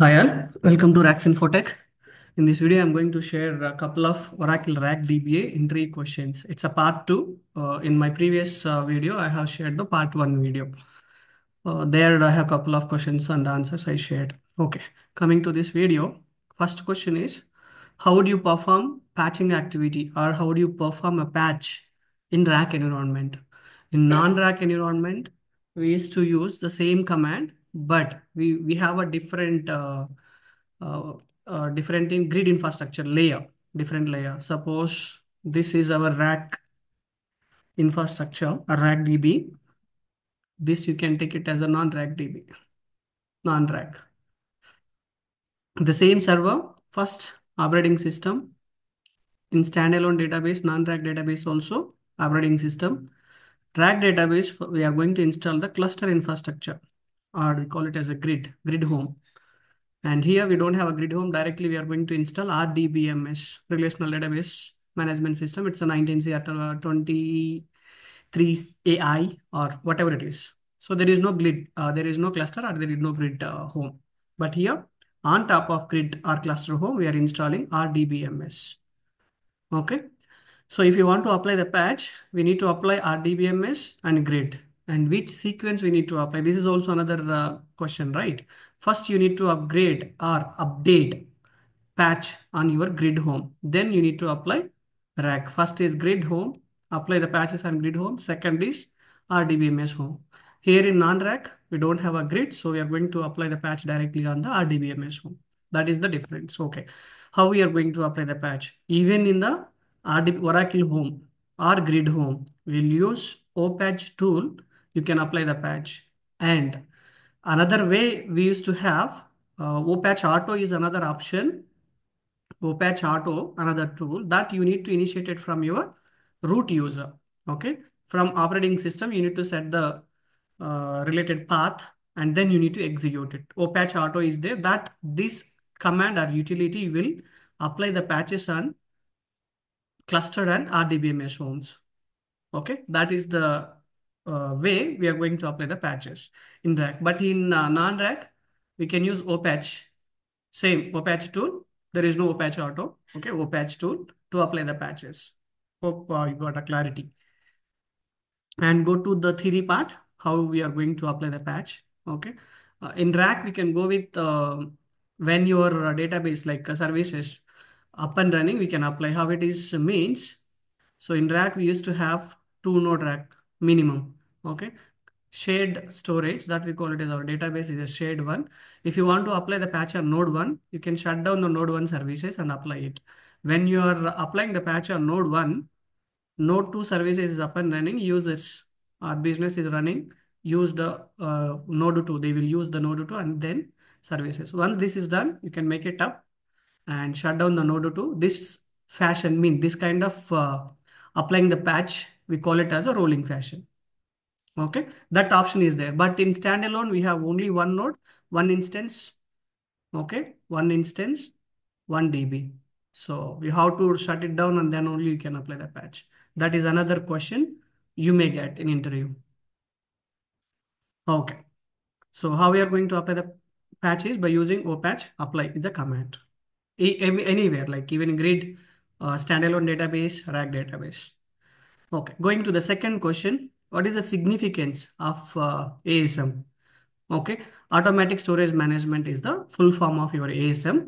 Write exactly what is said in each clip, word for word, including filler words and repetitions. Hi all, welcome to Rack's Infotech. In this video, I'm going to share a couple of Oracle Rack D B A entry questions. It's a part two. Uh, in my previous uh, video, I have shared the part one video. Uh, there I have a couple of questions and answers I shared. Okay, coming to this video, first question is, how do you perform patching activity or how do you perform a patch in Rack environment? In non-Rack environment, we used to use the same command, but we we have a different uh, uh, uh, different in grid infrastructure layer, different layer. Suppose this is our rack infrastructure, a rack D B. This you can take it as a non-rack D B, non-rack. The same server, first operating system, in standalone database, non-rack database also, operating system. Rack database, we are going to install the cluster infrastructure, or we call it as a grid, grid home. And here we don't have a grid home. Directly we are going to install R D B M S, Relational Database Management System. It's a nineteen C twenty-three A I or whatever it is. So there is no grid, uh, there is no cluster or there is no grid uh, home. But here on top of grid or cluster home, we are installing R D B M S. Okay. So if you want to apply the patch, we need to apply R D B M S and grid. And which sequence we need to apply? This is also another uh, question, right? First, you need to upgrade or update patch on your grid home. Then you need to apply rack. First is grid home, apply the patches on grid home. Second is R D B M S home. Here in non-rack, we don't have a grid, so we are going to apply the patch directly on the R D B M S home. That is the difference, okay. How we are going to apply the patch? Even in the Oracle home or grid home, we'll use OPatch tool. You can apply the patch. And another way we used to have, uh, OPatch auto is another option. OPatch auto, another tool that you need to initiate it from your root user. Okay. From operating system, you need to set the uh, related path and then you need to execute it. OPatch auto is there, that this command or utility will apply the patches on cluster and R D B M S homes. Okay. That is the Uh, way we are going to apply the patches in rack. But in uh, non-rack, we can use OPatch, same OPatch tool. There is no OPatch auto, okay, OPatch tool to apply the patches. Hope uh, you got a clarity. And go to the theory part, how we are going to apply the patch, okay. Uh, in rack, we can go with uh, when your database like uh, services up and running, we can apply how it is means. So in rack, we used to have two node rack minimum. Okay, shared storage, that we call it as our database is a shared one. If you want to apply the patch on node one, you can shut down the node one services and apply it. When you are applying the patch on node one, node two services is up and running, uses our business is running, use the uh, node two, they will use the node two and then services. Once this is done, you can make it up and shut down the node two. This fashion mean this kind of uh, applying the patch, we call it as a rolling fashion. Okay, that option is there. But in standalone, we have only one node, one instance. Okay, one instance, one D B. So you have to shut it down and then only you can apply the patch. That is another question you may get in interview. Okay, so how we are going to apply the patch is by using OPatch apply the command. Anywhere, like even grid, uh, standalone database, rack database. Okay, going to the second question, what is the significance of uh, A S M? Okay, Automatic Storage Management is the full form of your A S M.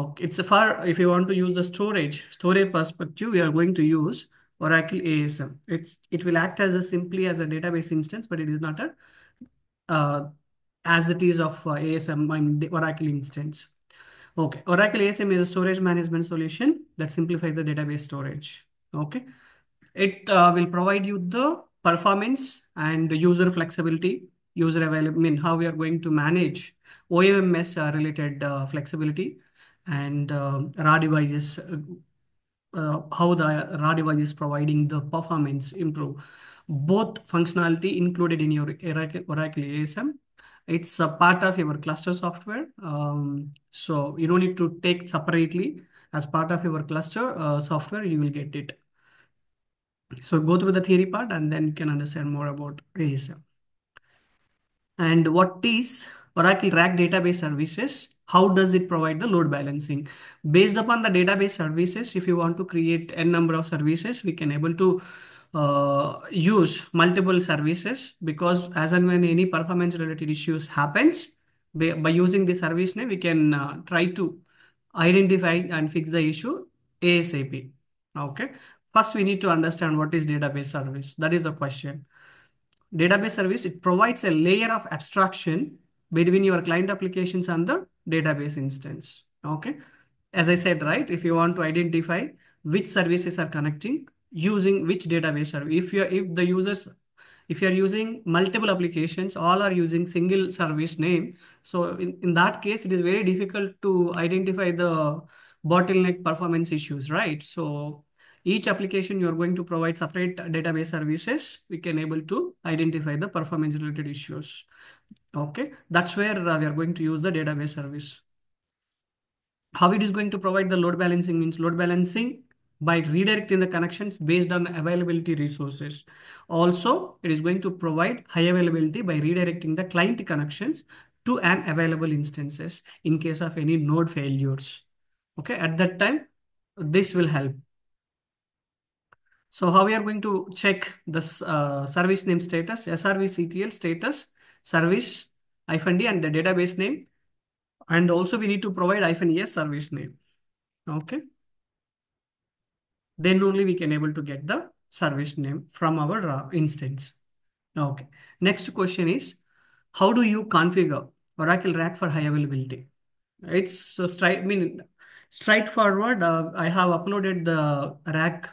Okay, it's a far, if you want to use the storage, storage perspective, we are going to use Oracle A S M. It's, it will act as a simply as a database instance, but it is not a, uh, as it is of uh, A S M in the Oracle instance. Okay, Oracle A S M is a storage management solution that simplifies the database storage. Okay. It uh, will provide you the performance and user flexibility, user availability, I mean, how we are going to manage O M S related uh, flexibility and uh, R A D devices, uh, uh, how the R A D device is providing the performance improve. Both functionality included in your Oracle A S M. It's a part of your cluster software. Um, so you don't need to take separately as part of your cluster uh, software, you will get it. So go through the theory part and then you can understand more about A S M. And what is Oracle Rack Database Services? How does it provide the load balancing? Based upon the database services, if you want to create n number of services, we can able to uh, use multiple services, because as and when any performance related issues happens, by, by using the service name, we can uh, try to identify and fix the issue ASAP. Okay. First, we need to understand what is database service. That is the question. Database service, it provides a layer of abstraction between your client applications and the database instance. Okay. As I said, right, if you want to identify which services are connecting using which database service, if you're, if the users, if you're using multiple applications, all are using single service name. So in, in that case, it is very difficult to identify the bottleneck performance issues, right? So each application you're going to provide separate database services, we can able to identify the performance related issues. Okay, that's where uh, we are going to use the database service. How it is going to provide the load balancing means load balancing by redirecting the connections based on availability resources. Also, it is going to provide high availability by redirecting the client connections to an available instances in case of any node failures. Okay, at that time, this will help. So how we are going to check this uh, service name status, S R V C T L status, service hyphen D and the database name. And also we need to provide hyphen E S service name. Okay. Then only we can able to get the service name from our uh, instance. Okay. Next question is, how do you configure Oracle Rack for high availability? It's uh, straight, I mean, straightforward. Uh, I have uploaded the Rack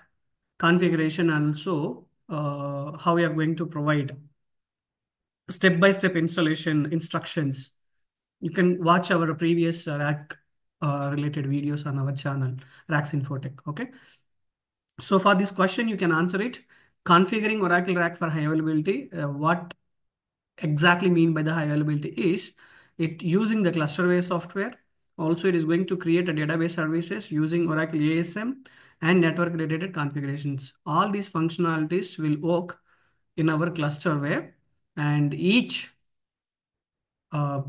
configuration and also uh, how we are going to provide step-by-step installation instructions. You can watch our previous Rack uh, related videos on our channel, Racks Infotech, okay? So for this question, you can answer it. Configuring Oracle Rack for high availability, uh, what exactly mean by the high availability is it using the clusterware software. Also, it is going to create a database services using Oracle A S M and network related configurations. All these functionalities will work in our clusterware, and each, uh,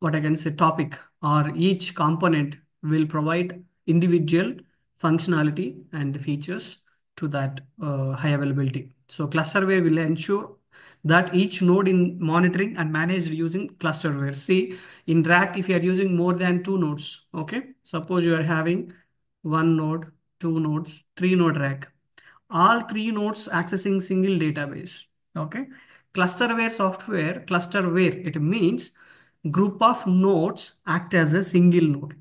what I can say, topic or each component will provide individual functionality and features to that uh, high availability. So clusterware will ensure that each node in monitoring and managed using clusterware. See, in Rack, if you are using more than two nodes, okay, suppose you are having one node, two nodes, three node Rack, all three nodes accessing single database, okay. Clusterware software, clusterware, it means group of nodes act as a single node.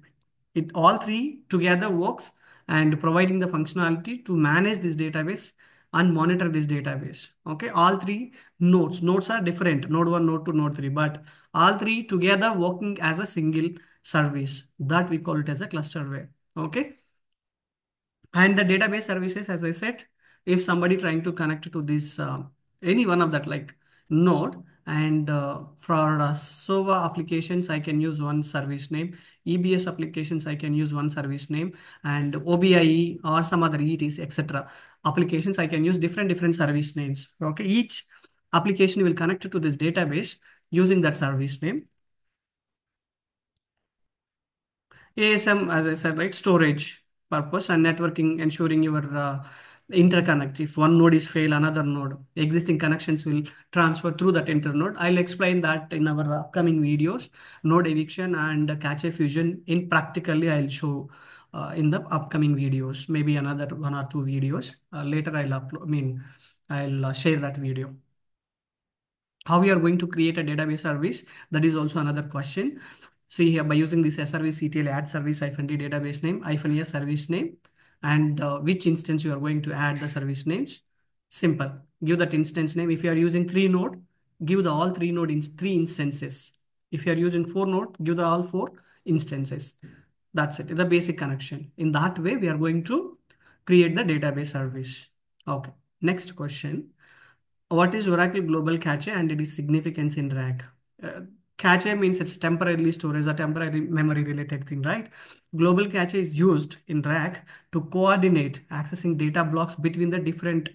It all three together works and providing the functionality to manage this database and monitor this database. Okay, all three nodes. Nodes are different, node one, node two, node three, but all three together working as a single service. That we call it as a clusterware. Okay. And the database services, as I said, if somebody trying to connect to this, uh, any one of that like node, and uh, for uh, S O A applications, I can use one service name. E B S applications, I can use one service name, and O B I E or some other E T C, et cetera. Applications, I can use different, different service names. Okay, each application will connect to this database using that service name. A S M, as I said, right, storage purpose and networking, ensuring your uh, interconnect. If one node is fail, another node, existing connections will transfer through that internode. I'll explain that in our upcoming videos, node eviction and cache fusion in practically I'll show uh, in the upcoming videos, maybe another one or two videos. Uh, later I'll upload, I mean, I'll uh, share that video. How we are going to create a database service, that is also another question. See here, by using this S R V C T L add service hyphen D database name, hyphen E S service name, and uh, which instance you are going to add the service names. Simple, give that instance name. If you are using three node, give the all three node in three instances. If you are using four node, give the all four instances. That's it, the basic connection. In that way, we are going to create the database service. Okay, next question. What is Oracle Global Cache and its significance in Rack? Uh, Cache means it's temporarily storage, a temporary memory related thing, right? Global cache is used in Rack to coordinate accessing data blocks between the different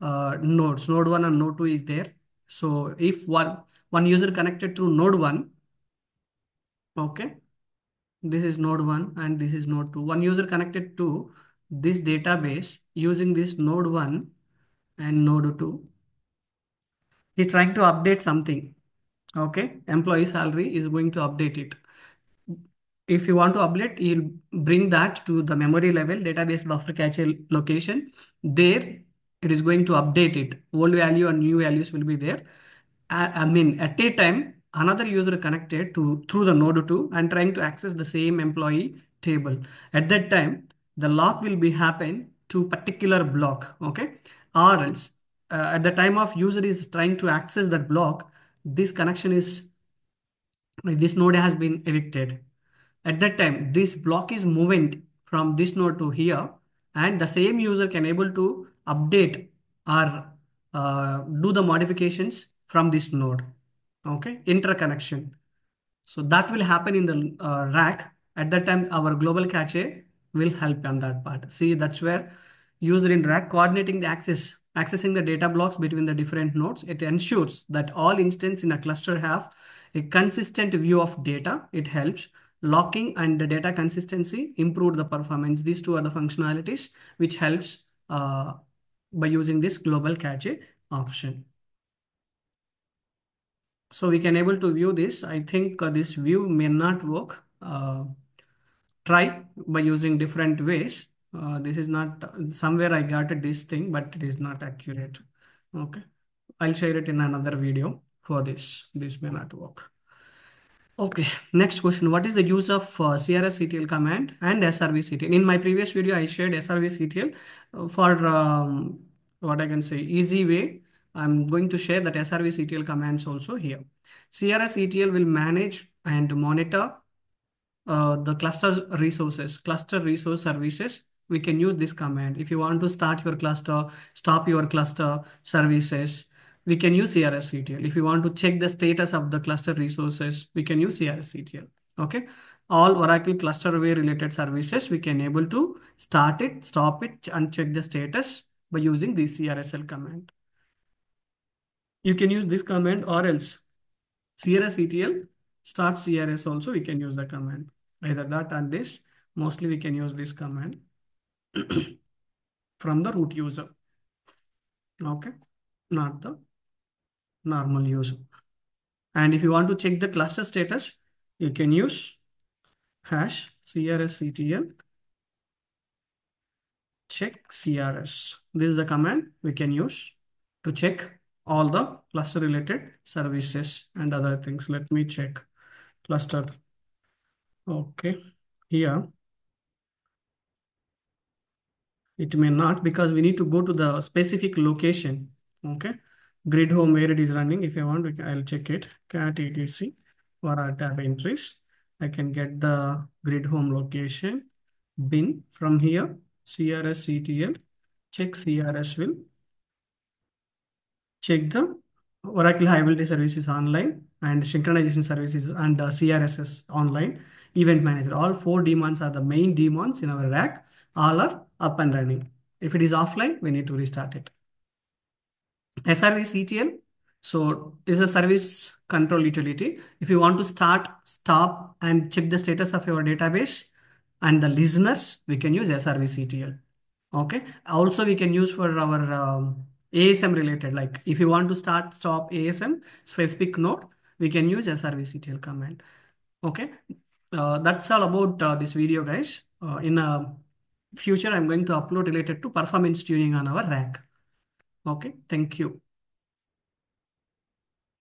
uh, nodes. Node one and node two is there. So if one, one user connected through node one, okay, This is node one and this is node two. One user connected to this database using this node one and node two. He's trying to update something. Okay, employee salary is going to update it. If you want to update, you'll bring that to the memory level, database buffer cache location. There, it is going to update it. Old value and new values will be there. I mean, at a time, another user connected to through the node two and trying to access the same employee table. At that time, the lock will be happen to particular block. Okay, or else uh, at the time of user is trying to access that block, this connection is this node has been evicted. At that time, this block is moving from this node to here, and the same user can able to update or uh, do the modifications from this node. Okay, interconnection. So that will happen in the uh, rack. At that time, our global cache will help on that part. See, that's where user in rack coordinating the access, accessing the data blocks between the different nodes. It ensures that all instances in a cluster have a consistent view of data. It helps locking and the data consistency, improve the performance. These two are the functionalities which helps uh, by using this global cache option. So we can able to view this. I think uh, this view may not work. Uh, try by using different ways. Uh, this is not, somewhere I got this thing, but it is not accurate. Okay. I'll share it in another video for this. This may not work. Okay. Next question. What is the use of uh, C R S C T L command and S R V C T L? In my previous video, I shared S R V C T L uh, for um, what I can say, easy way. I'm going to share that S R V C T L commands also here. C R S C T L will manage and monitor uh, the cluster resources, cluster resource services. We can use this command. If you want to start your cluster, stop your cluster services, we can use C R S C T L. If you want to check the status of the cluster resources, we can use C R S C T L. Okay. All Oracle clusterware related services, we can able to start it, stop it, and check the status by using the C R S L command. You can use this command or else C R S C T L start C R S also we can use the command. Either that and this, mostly we can use this command from the root user. Okay, not the normal user. And if you want to check the cluster status, you can use hash C R S C T L check C R S. This is the command we can use to check all the cluster related services and other things. Let me check cluster. Okay, here. It may not because we need to go to the specific location. Okay, grid home where it is running. If I want, I'll check it. Cat etc for our tab entries. I can get the grid home location bin from here. C R S C T L check C R S will check the Oracle High-Availability Services online and Synchronization Services and uh, C R S S online, Event Manager. All four daemons are the main daemons in our rack. All are up and running. If it is offline, we need to restart it. S R V C T L, so is a service control utility. If you want to start, stop, and check the status of your database and the listeners, we can use S R V C T L. Okay. Also, we can use for our... Um, A S M related, like if you want to start, stop A S M specific node, we can use S R V C T L command. Okay, uh, that's all about uh, this video, guys. Uh, in a future, I'm going to upload related to performance tuning on our rack. Okay, thank you.